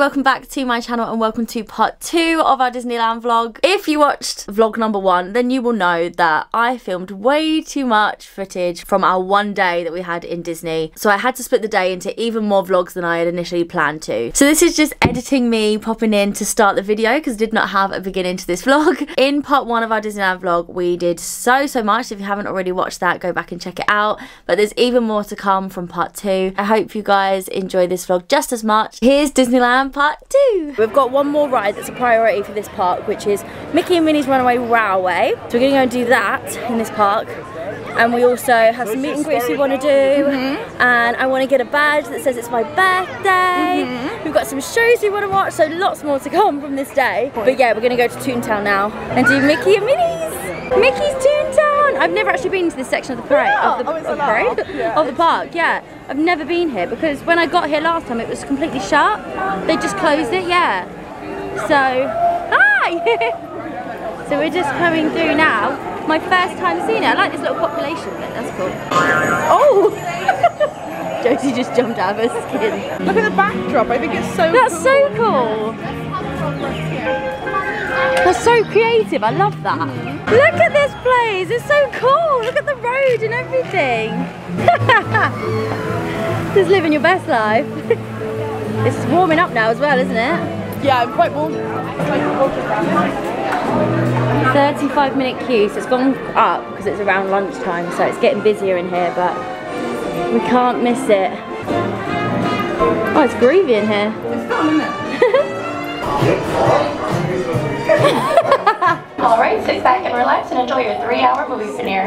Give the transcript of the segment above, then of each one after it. everybody, welcome back to my channel and welcome to part 2 of our Disneyland vlog. If you watched vlog number 1, then you will know that I filmed way too much footage from our one day that we had in Disney, so I had to split the day into even more vlogs than I had initially planned to. So this is just editing me popping in to start the video because I did not have a beginning to this vlog. In part 1 of our Disneyland vlog we did so much. If you haven't already watched that, go back and check it out, but there's even more to come from part 2. I hope you guys enjoy this vlog just as much. Here's Disneyland part 2. We've got one more ride that's a priority for this park, which is Mickey and Minnie's Runaway Railway. So we're gonna go and do that in this park. And we also have some meet and greets we want to do. And I want to get a badge that says it's my birthday. We've got some shows we want to watch, so lots more to come from this day. But yeah, we're going to go to Toontown now and do Mickey and Minnie's. Mickey's Toontown! I've never actually been to this section of the parade, of the park, yeah. I've never been here because when I got here last time it was completely shut. They just closed it, yeah. So, hi! So we're just coming through now. My first time seeing it. I like this little population bit, that's cool. Oh! Josie just jumped out of her skin. Look at the backdrop, I think it's so cool. That's so cool! That's so creative, I love that. Look at this place, it's so cool! Look at the road and everything! Just living your best life. It's warming up now as well, isn't it? Yeah, I'm quite warm now. 35-minute queue, so it's gone up because it's around lunchtime, so it's getting busier in here, but we can't miss it. Oh, it's groovy in here. It's fun, isn't it? Alright, sit back and relax and enjoy your 3-hour movie premiere.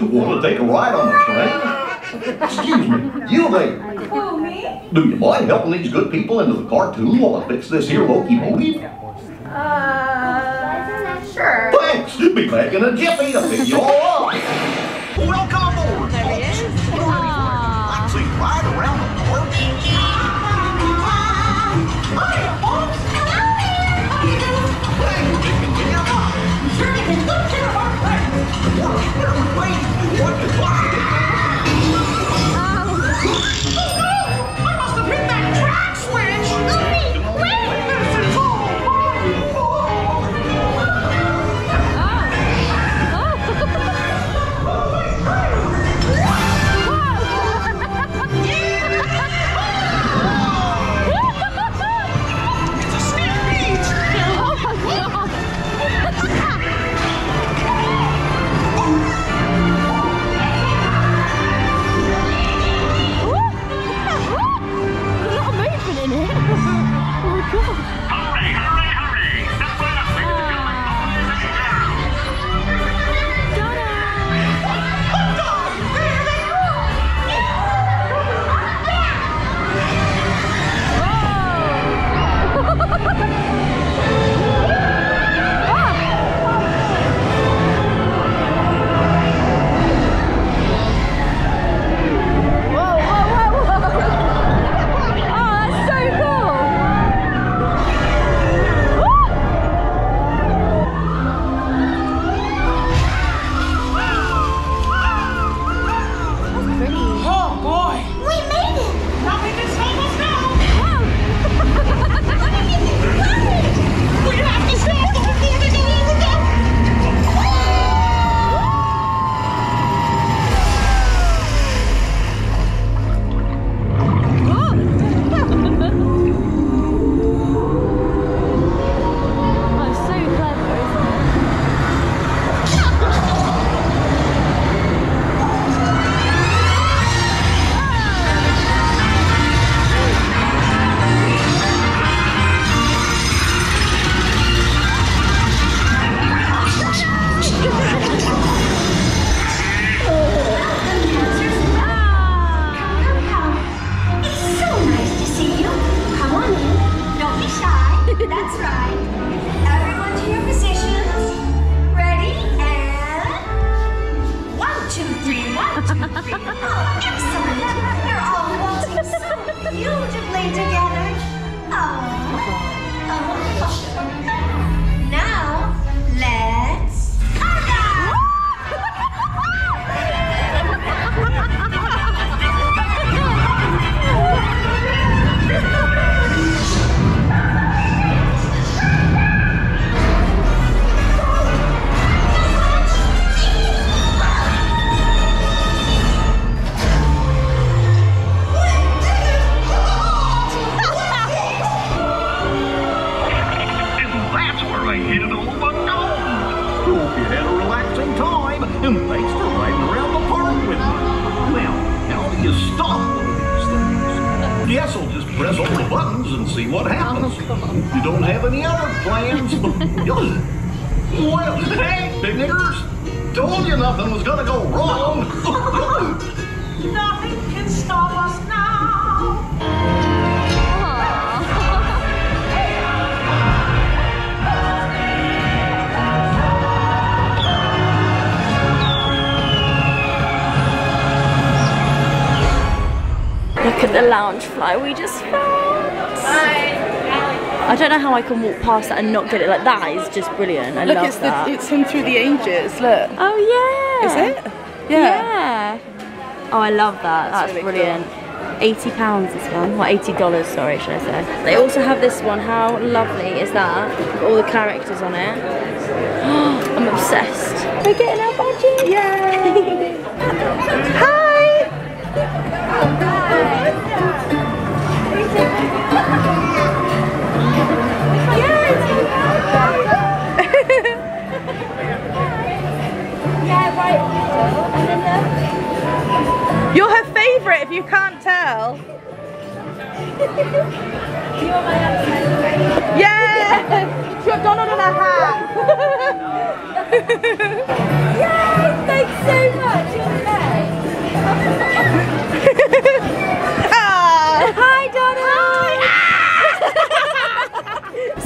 You want to take a ride on the train? Excuse me, you there. Oh, me? Do you mind helping these good people into the cartoon while I fix this here locomotive? Sure. Thanks, you'll be back in a jiffy to pick you all up. Welcome aboard, folks. There he is. Let's ride around the park. Hi, folks. Oh. play together. Oh. Now, let's press all the buttons and see what happens. You don't have any other plans. Well, hey, picnickers, told you nothing was gonna go wrong. Nothing can stop us now. Look at the lounge fly we just found. I don't know how I can walk past that and not get it. Like, that is just brilliant. I love that. Look, it's him through the ages, look. Oh yeah. Is it? Yeah. Yeah. Oh, I love that. That's really brilliant. Cool. £80 this one, or $80, sorry, should I say. They also have this one. How lovely is that? With all the characters on it. I'm obsessed. We're getting our budgie. Yay. Hi. You're her favourite if you can't tell. Yeah! You're Donald in a hat. Yay! Thanks so much. You're amazing. Hi, Donald! Hi.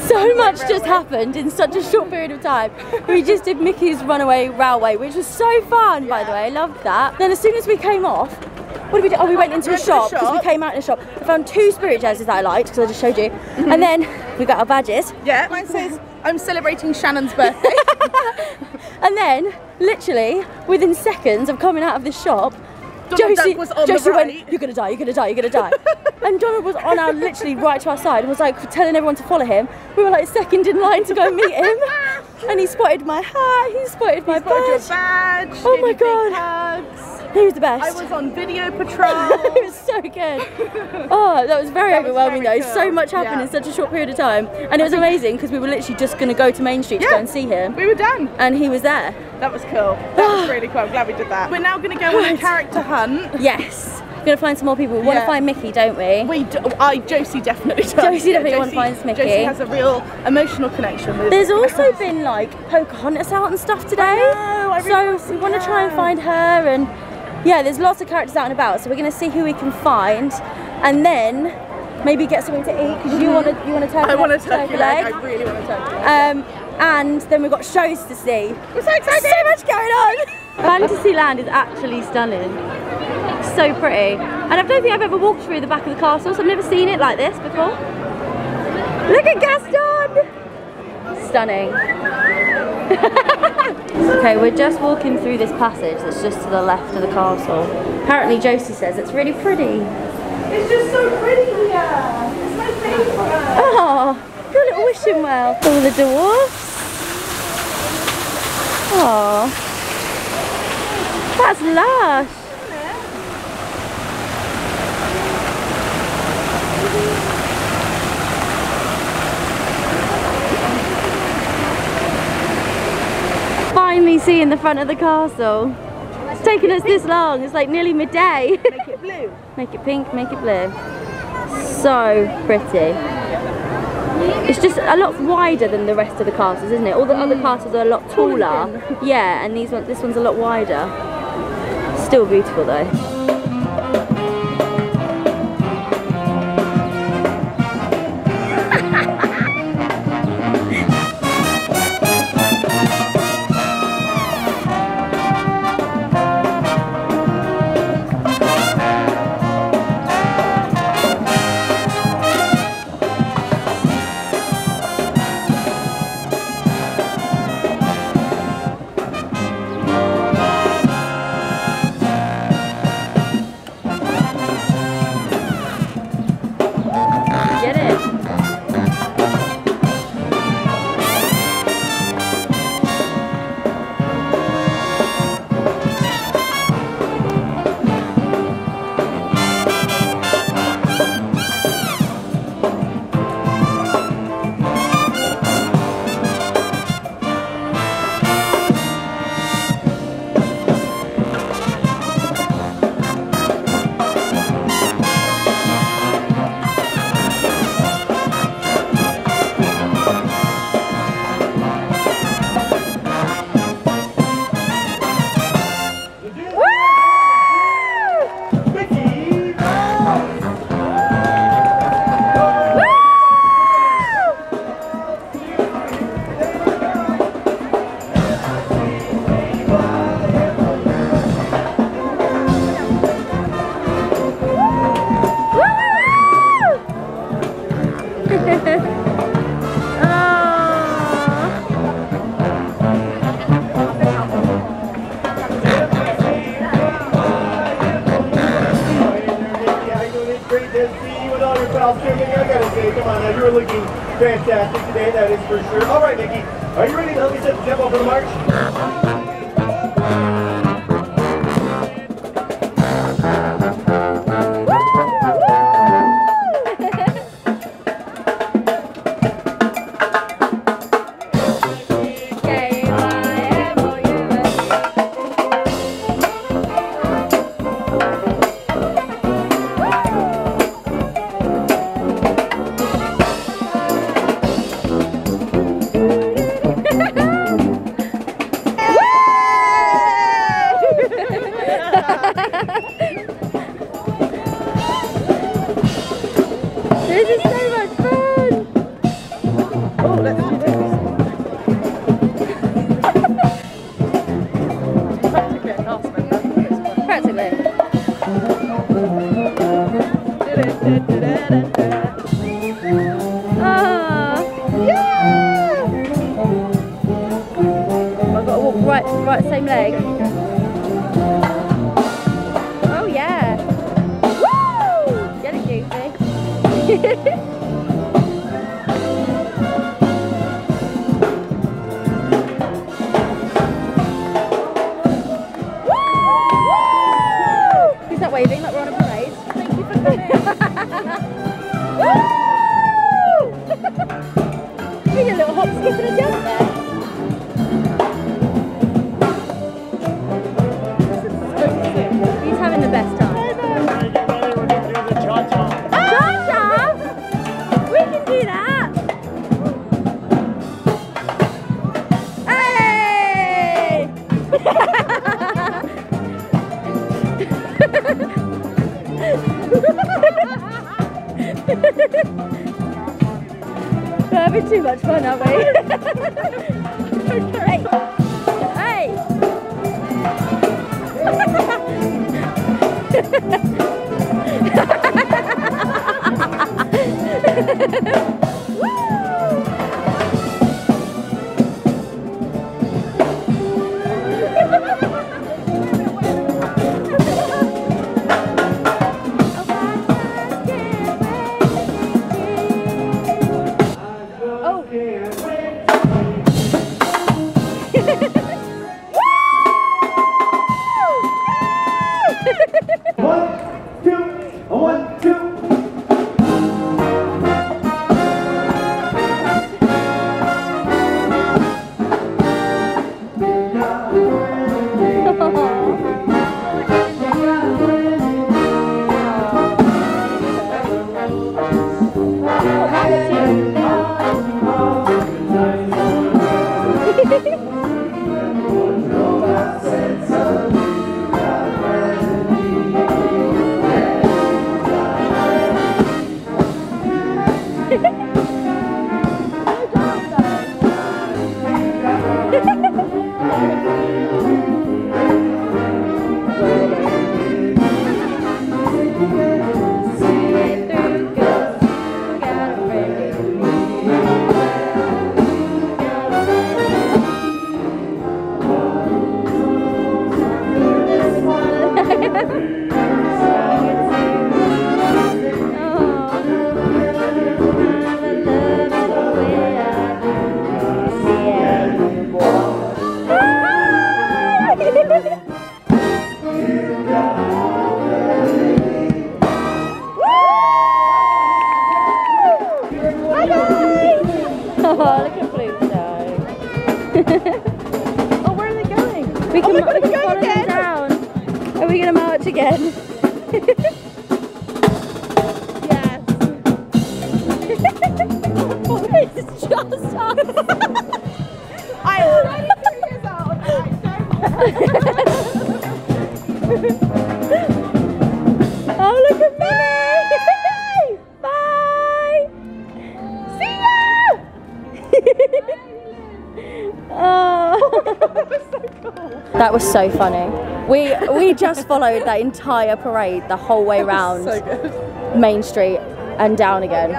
So much just happened in such a short period of time. We just did Mickey's Runaway Railway, which was so fun, by the way. I loved that. Then as soon as we came off, what did we do? Oh, we went into a shop, because we came out in a shop. I found two spirit jerseys that I liked, because I just showed you. And then we got our badges. Yeah, mine says, I'm celebrating Shannon's birthday. And then, literally, within seconds of coming out of the shop, Josie went, you're gonna die, you're gonna die, you're gonna die. And Donald was on our, literally right to our side, and was like telling everyone to follow him. We were like second in line to go meet him. And he spotted my hat, he spotted my badge. Oh my god. Hugs. He was the best. I was on video patrol. It was so good. Oh, that was very overwhelming though. Cool. So much happened in such a short period of time. And it was amazing because we were literally just gonna go to Main Street to go and see him. We were done. And he was there. That was cool. That was really cool. I'm glad we did that. We're now gonna go on a character hunt. Yes. We're gonna find some more people. We want to find Mickey, don't we? We do. Josie definitely does. Josie definitely wants to find Mickey. Josie has a real emotional connection with There's also been like Pocahontas out and stuff today. I really so we want to try and find her, and yeah, there's lots of characters out and about. So we're gonna see who we can find, and then maybe get something to eat because you want a turkey leg. I want a turkey leg. I really want a turkey leg. And then we've got shows to see. I'm so excited! So much going on. Fantasyland is actually stunning. So pretty, and I don't think I've ever walked through the back of the castle, so I've never seen it like this before. Look at Gaston! Stunning. Okay, we're just walking through this passage that's just to the left of the castle. Apparently Josie says it's really pretty. It's just so pretty here! It's my favourite! Oh, your little wishing well. All the dwarfs. Oh, that's lush. Finally seeing the front of the castle. It's taken us this long, it's like nearly midday. Make it blue. Make it pink, make it blue. So pretty. It's just a lot wider than the rest of the castles, isn't it? All the other castles are a lot taller. Yeah, and these ones, this one's a lot wider. Still beautiful though. everything else I would say. Come on, now you're looking fantastic today, that is for sure. All right, Mickey, are you ready to help me set the tempo for the march? Too much fun, aren't we? Hey! Hey! That was so funny. We just followed that entire parade the whole way round Main Street and down again.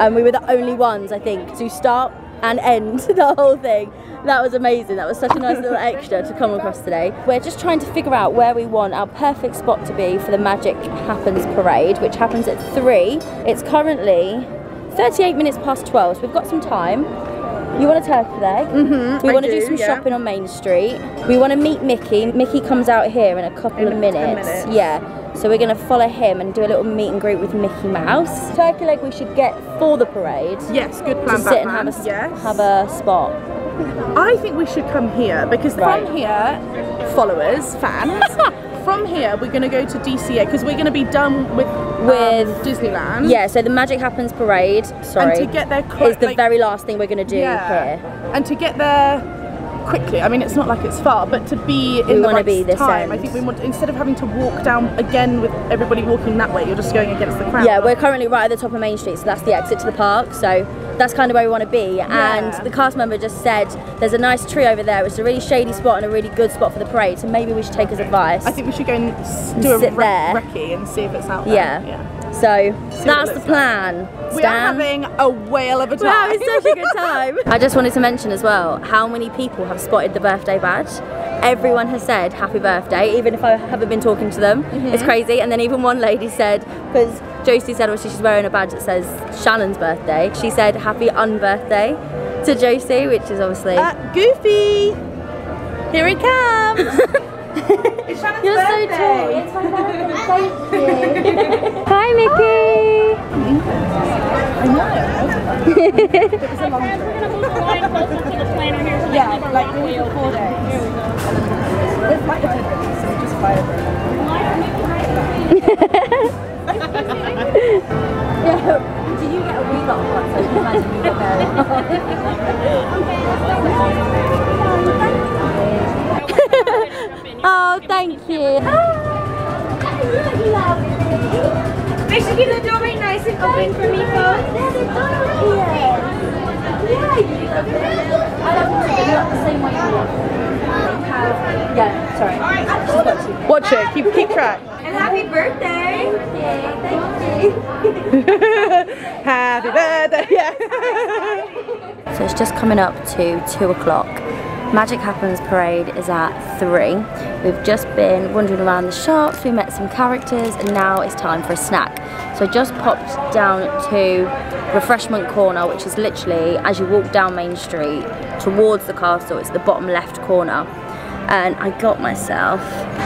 And we were the only ones, I think, to stop and end the whole thing. That was amazing. That was such a nice little extra to come across today. We're just trying to figure out where we want our perfect spot to be for the Magic Happens Parade, which happens at 3. It's currently 38 minutes past 12, so we've got some time. You want a turkey leg? Mm-hmm, we want to do some shopping on Main Street. We want to meet Mickey. Mickey comes out here in a couple of minutes. Yeah, so we're going to follow him and do a little meet and greet with Mickey Mouse. Turkey leg we should get for the parade. Yes, good plan, Batman. To sit and have a spot. I think we should come here, because from here, followers, fans, from here we're going to go to DCA, because we're going to be done with Disneyland. Yeah, so the Magic Happens Parade, sorry, and to get there is the very last thing we're going to do here. And to get there quickly, I mean it's not like it's far, but to be in the right time. I think we want, instead of having to walk down again with everybody walking that way, you're just going against the crowd. Yeah, we're currently right at the top of Main Street, so that's the exit to the park, so that's kind of where we want to be. Yeah. And the cast member just said there's a nice tree over there, it's a really shady spot and a really good spot for the parade, so maybe we should take his advice. I think we should go and do a recce and see if it's out there. Yeah. So that's the plan. We are having a whale of a time. Wow, it's such a good time. I just wanted to mention as well how many people have spotted the birthday badge. Everyone has said happy birthday, even if I haven't been talking to them. It's crazy. And then even one lady said, because Josie said, well, she's wearing a badge that says Shannon's birthday, she said happy unbirthday to Josie, which is obviously Goofy. Here he comes. It's Shannon's birthday. So tall. It's my birthday. Thank you. Hi, Mickey. I know. We're gonna move the line closer to the planner here. So Do you get a week off once? I can imagine you get married. Oh, thank you. Make sure you keep the door very nice and open for me, folks. Watch it. Keep track. And happy birthday. Thank you. Happy birthday. Yeah. So it's just coming up to 2 o'clock. Magic Happens Parade is at 3. We've just been wandering around the shops, we met some characters, and now it's time for a snack. So I just popped down to Refreshment Corner, which is literally, as you walk down Main Street towards the castle, it's the bottom left corner. And I got myself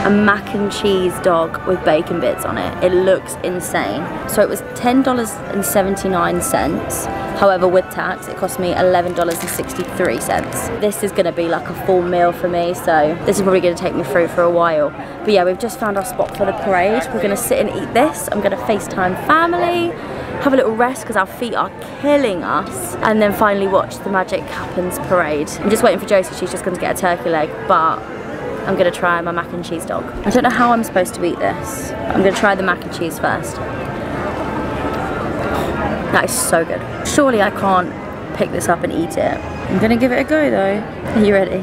a mac and cheese dog with bacon bits on it. It looks insane. So it was $10.79. However, with tax, it cost me $11.63. This is gonna be like a full meal for me, so this is probably gonna take me through for a while. But yeah, we've just found our spot for the parade. We're gonna sit and eat this. I'm gonna FaceTime family, have a little rest because our feet are killing us, and then finally watch the Magic Happens Parade. I'm just waiting for Josie, she's just going to get a turkey leg, but I'm going to try my mac and cheese dog. I don't know how I'm supposed to eat this. I'm going to try the mac and cheese first. That is so good. Surely I can't pick this up and eat it. I'm going to give it a go though. Are you ready?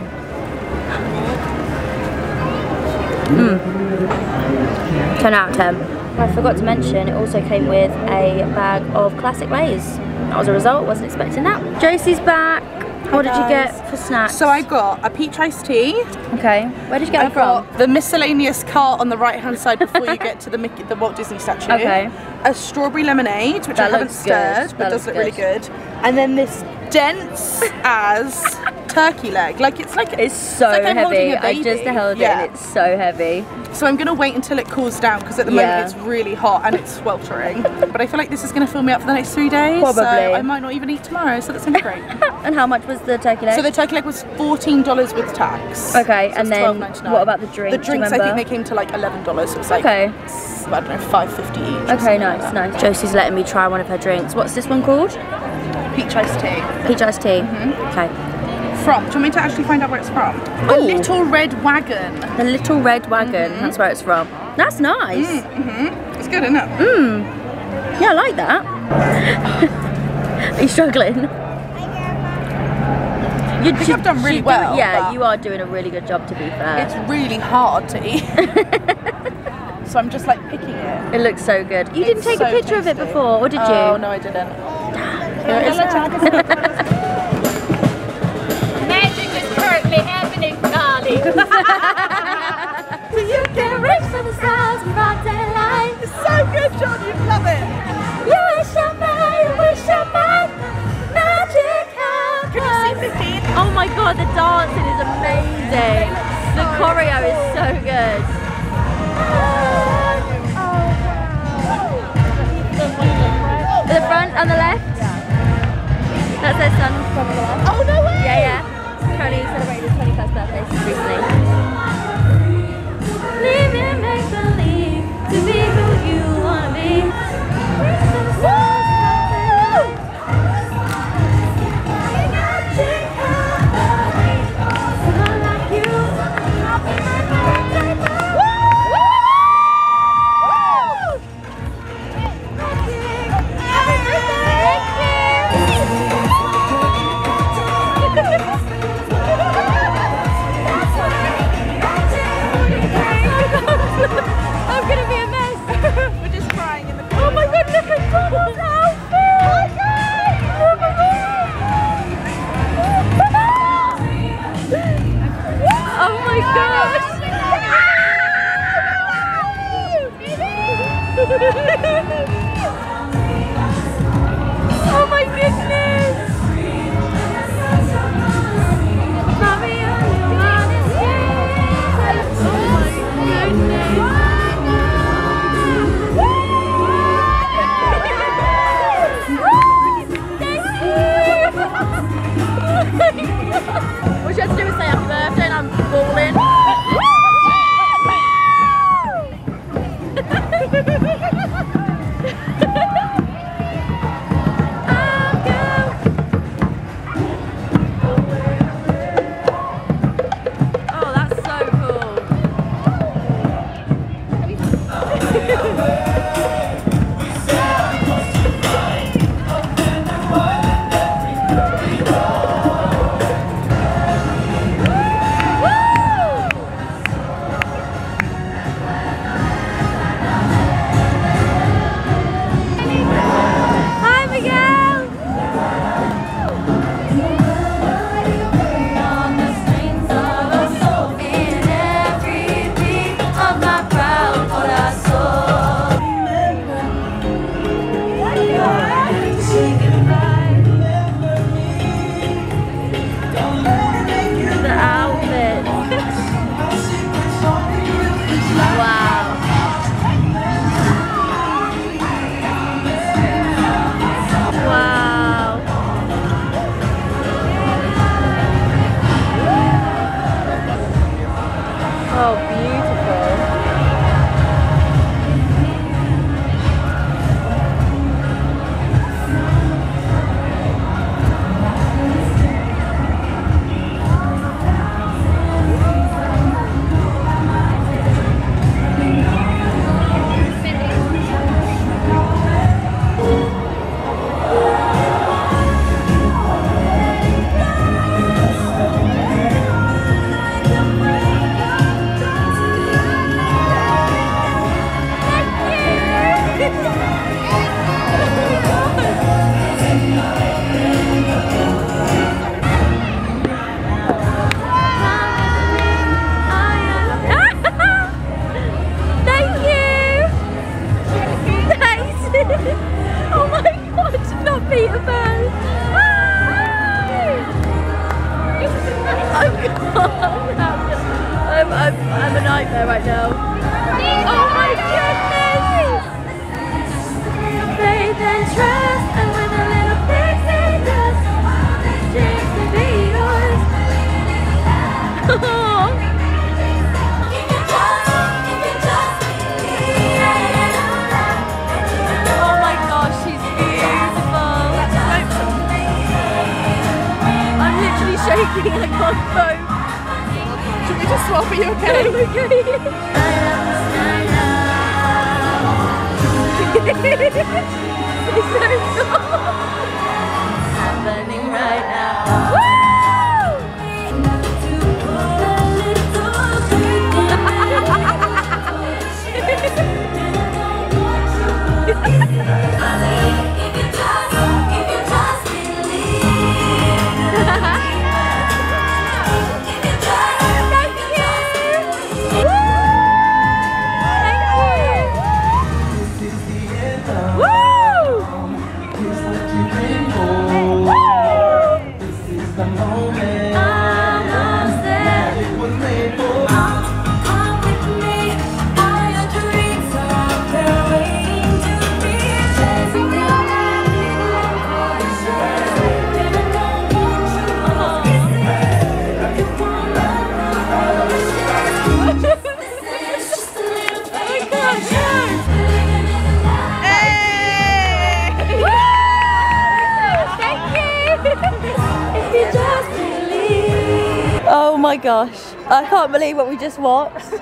Mm. 10 out of 10. I forgot to mention, it also came with a bag of classic Lay's. That was a result, wasn't expecting that. Josie's back. What did you get for snacks? So I got a peach iced tea. Okay. Where did you get that from? I got the miscellaneous cart on the right hand side before you get to the Walt Disney statue. Okay. A strawberry lemonade, which I haven't stirred, but does look really good. And then this dense as turkey leg. Like it's so like heavy. I just held it and it's so heavy. So I'm gonna wait until it cools down, because at the moment it's really hot and it's sweltering. But I feel like this is gonna fill me up for the next 3 days. Probably. So I might not even eat tomorrow, so that's gonna be great. And how much was the turkey leg? So the turkey leg was $14 with tax. Okay, so and then what about the drinks? The drinks, I think they came to like $11, so it's like I don't know, $5.50 each. Okay, nice, like nice. Josie's letting me try one of her drinks. What's this one called? Peach iced tea. Peach iced tea. Okay. From? Do you want me to actually find out where it's from? The Little Red Wagon. The Little Red Wagon. That's where it's from. That's nice. It's good, isn't it? Yeah, I like that. Are you struggling? I think I've done really well. Yeah, you are doing a really good job, to be fair. It's really hard to eat. So I'm just like picking it. It looks so good. You didn't take a picture of it before, or did you? Oh, no, I didn't. There it is. son from the last. Oh, no way! Yeah, yeah. Tony celebrated his 21st birthday recently. Live and make believe to be who you want to be. I'm a nightmare right now. Oh my goodness! Faith and trust, and with a little things in us, this dream can be yours. Oh my gosh, she's beautiful. I'm literally shaking, I can't go. Should we just swap? Are you okay? Okay. It's so cool. Happening right now. Woo! my gosh, I can't believe what we just watched.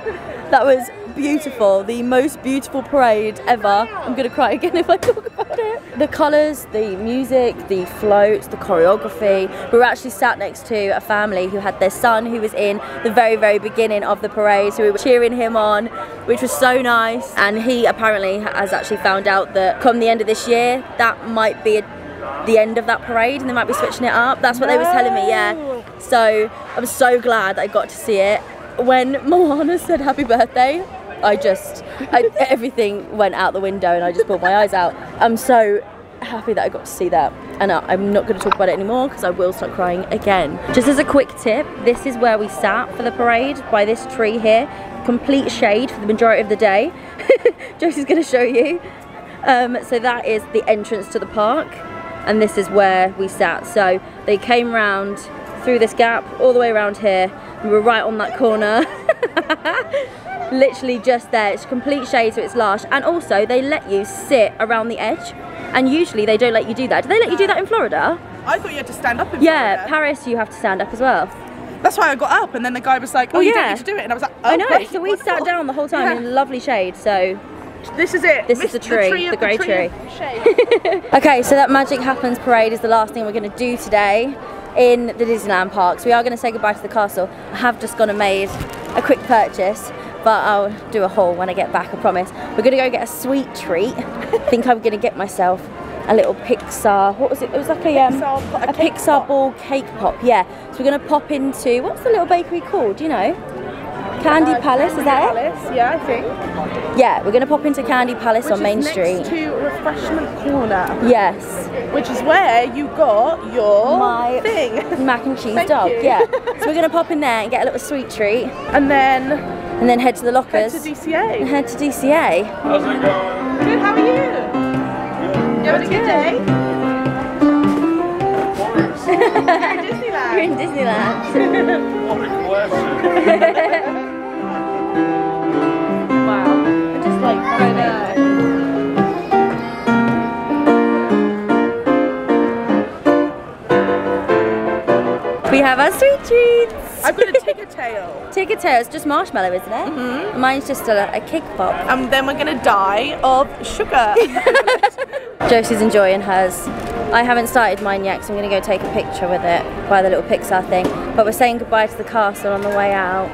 That was beautiful, the most beautiful parade ever. I'm gonna cry again if I talk about it. The colours, the music, the floats, the choreography. We were actually sat next to a family who had their son who was in the very, very beginning of the parade, so we were cheering him on, which was so nice. And he apparently has actually found out that come the end of this year, that might be the end of that parade and they might be switching it up. That's what they were telling me, yeah. So I'm so glad that I got to see it. When Moana said happy birthday, I just, everything went out the window and I just pulled my eyes out. I'm so happy that I got to see that. And I'm not going to talk about it anymore because I will start crying again. Just as a quick tip, this is where we sat for the parade, by this tree here. Complete shade for the majority of the day. Josie's going to show you. So that is the entrance to the park. And this is where we sat. So they came round through this gap, all the way around here. We were right on that corner. Literally just there. It's complete shade, so it's lush. And also, they let you sit around the edge. And usually, they don't let you do that. Do they let you do that in Florida? I thought you had to stand up in Florida. Yeah, Paris, you have to stand up as well. That's why I got up, and then the guy was like, oh, well, yeah, you don't need to do it. And I was like, oh, I know, wait, so we sat down the whole time in lovely shade, so... This is it. This is the tree, the grey tree. Okay, so that Magic Happens Parade is the last thing we're going to do today in the Disneyland parks. We are going to say goodbye to the castle. I have just gone and made a quick purchase, but I'll do a haul when I get back, I promise. We're going to go get a sweet treat. I think I'm going to get myself a little Pixar, what was it? It was like a Pixar ball cake pop, yeah. So we're going to pop into, what's the little bakery called, do you know? Candy Palace, is that it? Yeah, I think. Yeah, we're going to pop into Candy Palace on Main Street. Next to Refreshment Corner. Yes. Which is where you got your thing. Mac and cheese dog, yeah. So we're going to pop in there and get a little sweet treat. And then head to the lockers. Head to DCA. And head to DCA. How's it going? Good, how are you? You having a good day? You're in Disneyland. What a blessing. We have our sweet treats. I've got a ticker tail. Ticker tail is just marshmallow, isn't it? Mm-hmm. Mine's just a cake pop. And then we're gonna die of sugar. Josie's enjoying hers. I haven't started mine yet, so I'm gonna go take a picture with it by the little Pixar thing. But we're saying goodbye to the castle on the way out.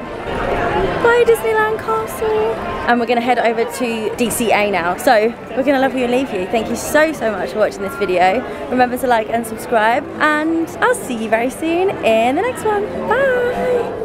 Bye Disneyland Castle. And we're gonna head over to DCA now. So we're gonna love you and leave you. Thank you so, so much for watching this video. Remember to like and subscribe, and I'll see you very soon in the next one. Bye.